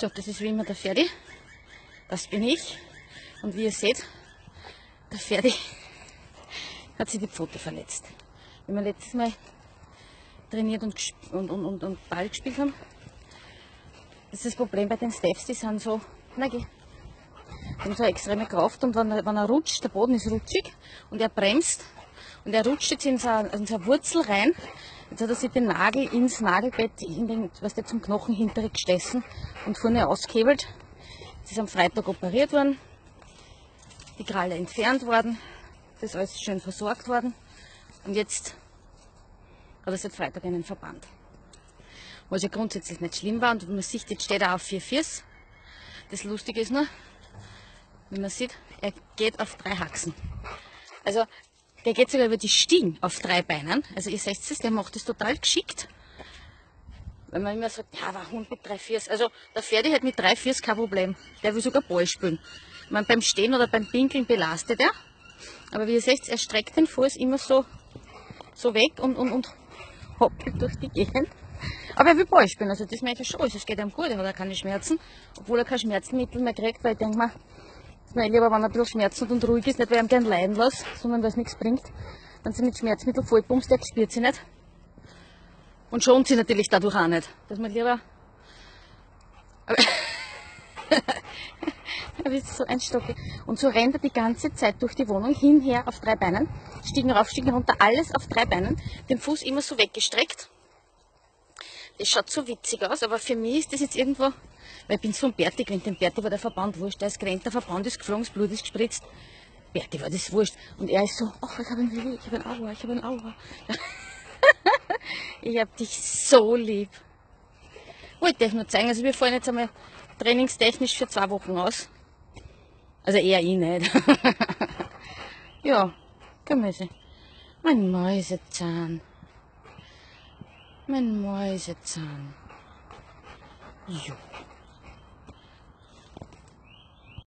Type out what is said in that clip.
So, das ist wie immer der Ferdi. Das bin ich. Und wie ihr seht, der Ferdi hat sich die Pfote verletzt. Wenn wir letztes Mal trainiert und Ball gespielt haben, das ist das Problem bei den Staffs, die sind so, na geh, die haben so eine extreme Kraft, und wenn er rutscht, der Boden ist rutschig und er bremst und er rutscht jetzt in so eine Wurzel rein, jetzt hat er sich den Nagel ins Nagelbett, was der zum Knochen hintere gestessen und vorne ausgehebelt. Das ist am Freitag operiert worden, die Kralle entfernt worden, das ist alles schön versorgt worden und jetzt hat er seit Freitag einen Verband. Was ja grundsätzlich nicht schlimm war, und man sieht, jetzt steht er auf 4/4. Das Lustige ist nur, wie man sieht, er geht auf 3 Haxen. Also der geht sogar über die Stiegen auf 3 Beinen. Also ihr seht es, der macht das total geschickt. Wenn man immer sagt, ja, war Hund mit 3/4. Also der Ferdi hat mit 3/4 kein Problem. Der will sogar Ball spielen. Ich meine, beim Stehen oder beim Pinkeln belastet er. Aber wie ihr seht, er streckt den Fuß immer so weg und hoppelt durch die Gegend. Aber er will Ball spielen, also das merke ich schon, es geht ihm gut, er hat keine Schmerzen, obwohl er kein Schmerzmittel mehr kriegt, weil ich denke mir, es ist mir lieber, wenn er ein bisschen Schmerzen hat und ruhig ist, nicht weil er ihm gern leiden lässt, sondern weil es nichts bringt. Wenn sie mit Schmerzmittel vollpumpst, der spürt sie nicht und schont sie natürlich dadurch auch nicht. Dass man lieber... Er ist so ein Stock. Und so rennt er die ganze Zeit durch die Wohnung hinher auf 3 Beinen, Stiegen rauf, Stiegen runter, alles auf 3 Beinen, den Fuß immer so weggestreckt. Es schaut so witzig aus, aber für mich ist das jetzt irgendwo, weil ich bin so ein Berti gewesen, dem Berti war der Verband wurscht, der ist gerannt, der Verband ist geflogen, das Blut ist gespritzt, Berti war das wurscht. Und er ist so, ach, ich habe ein Weh, ich habe ein Aua, ich habe ein Aua. Ich habe dich so lieb. Wollte ich nur zeigen, also wir fahren jetzt einmal trainingstechnisch für 2 Wochen aus. Also eher ich nicht. Ja, Gemüse. Mein Mäusezahn. Mein Mäusezahn. Jo.